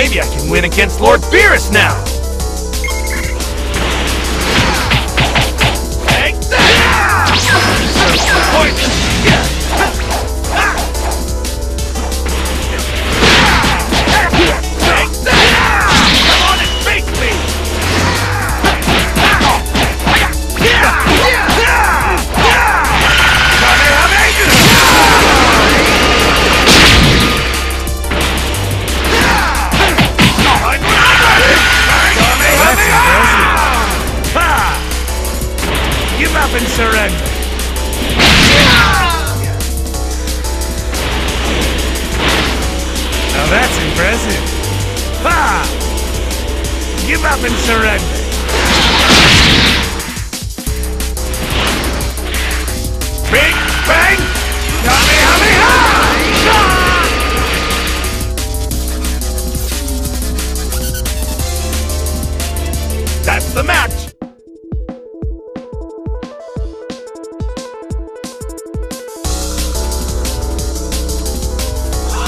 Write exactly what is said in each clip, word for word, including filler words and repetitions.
Maybe I can win against Lord Beerus now! Take that! Poison! And surrender. Now that's impressive. Ha! Give up and surrender. Big bang! Yummy, yummy, ha! That's the match.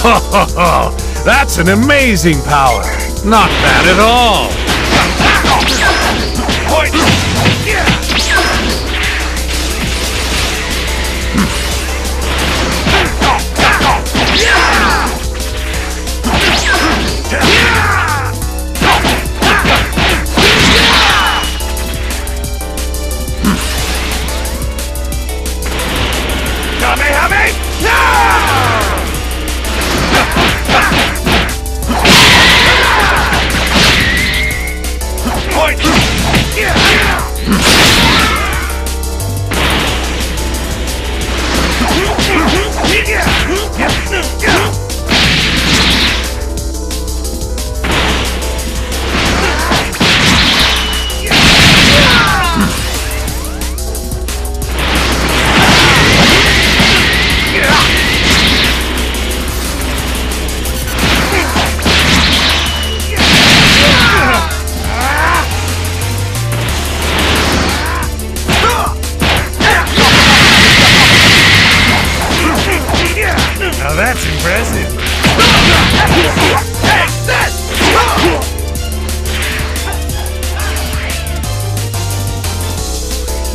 Ho ho ho! That's an amazing power! Not bad at all!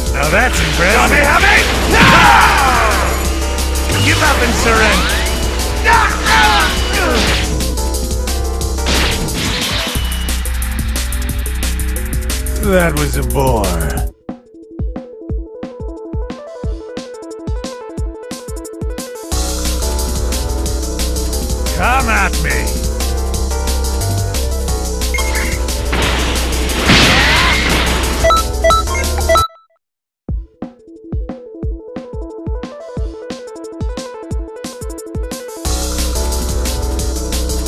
Now that's impressive. Yummy, yummy! No! Give up and surrender. That was a bore. Come at me.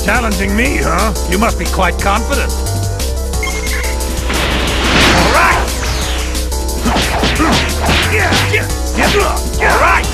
Challenging me, huh? You must be quite confident. All right. Yeah, yeah, yeah. All right.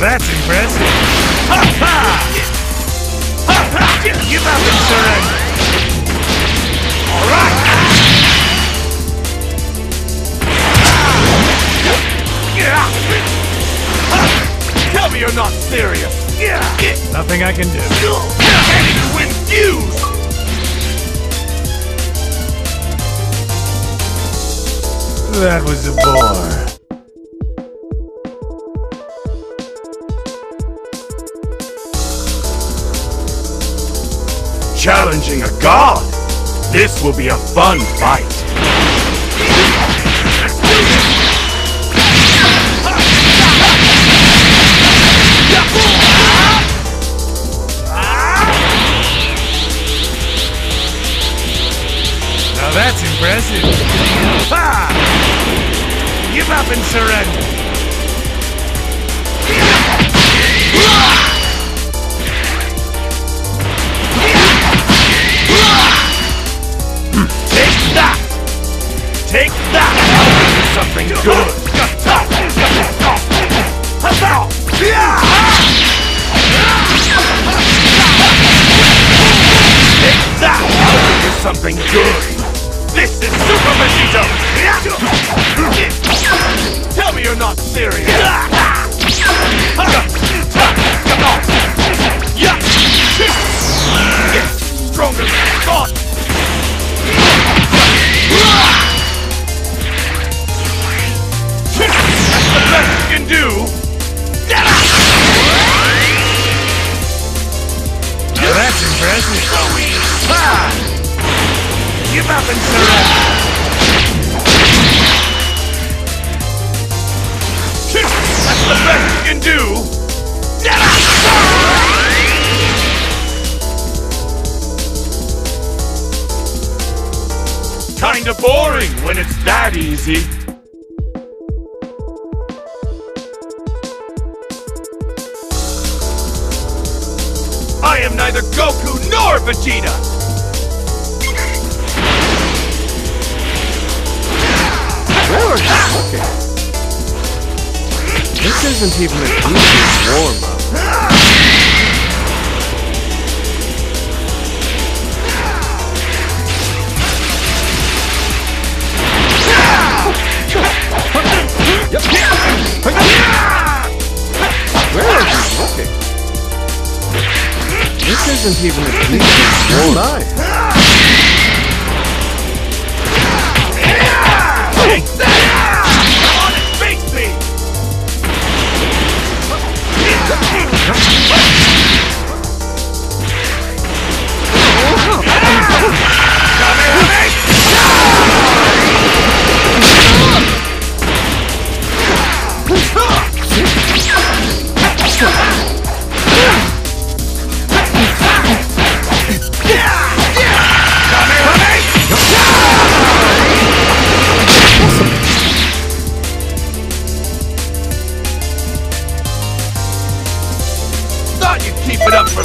That's impressive. Ha ha! Ha ha! Give up and surrender. All right. Tell me you're not serious. Nothing I can do. I can't even win fuse. That was a bore. Challenging a god! This will be a fun fight! Let's do this! up and surrender. Take that! Take that! Something good! Take that! Something good! This is Super Vegeta! Tell me you're not serious! Get stronger than I thought! Can do. Now that's impressive. Ah! Give up and surrender. That's the best you can do. Kinda boring when it's that easy. I am neither Goku nor Vegeta! Okay. This isn't even an easy warm-up. Where is he? Okay. This isn't even a piece of life. Take that! Come on and face me! Come here,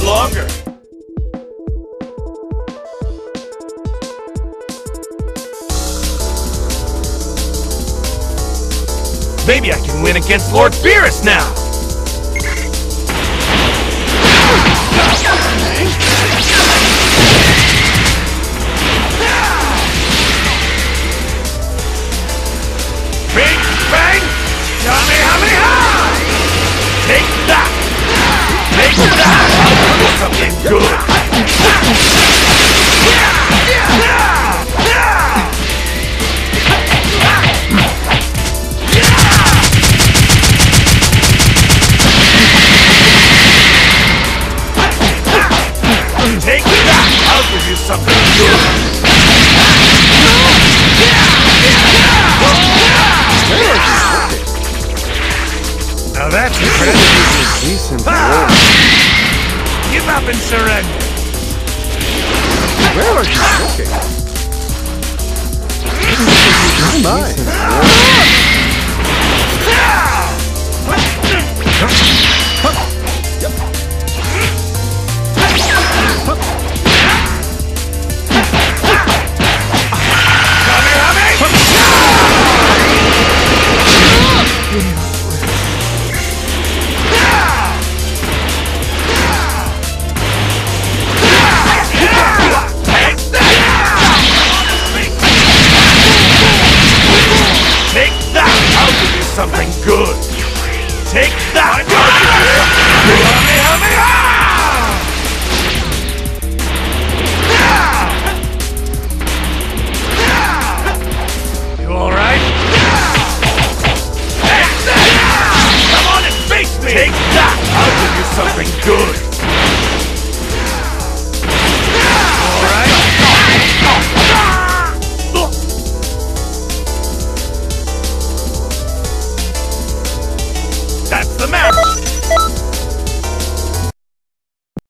longer. Maybe I can win against Lord Beerus now. Big bang! Yummy, yummy, ha! Take that! Take that! Something good! Take that! I'll give you something good! Now that's incredibly decent work. Give up and surrender! Where are you looking? Come by!